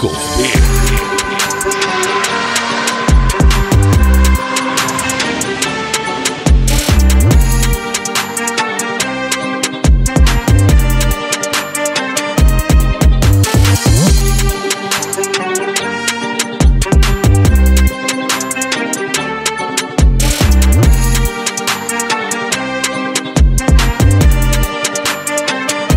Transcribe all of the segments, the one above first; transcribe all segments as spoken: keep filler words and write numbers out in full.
go there. Loco Locos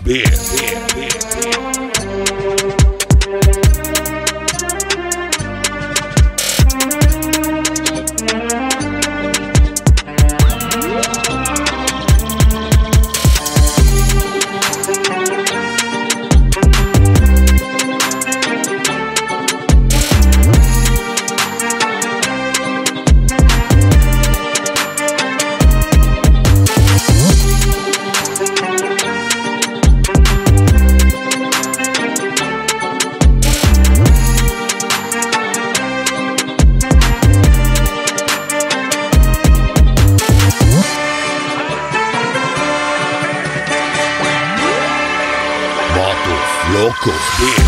beer, beer, beer, beer. Loco.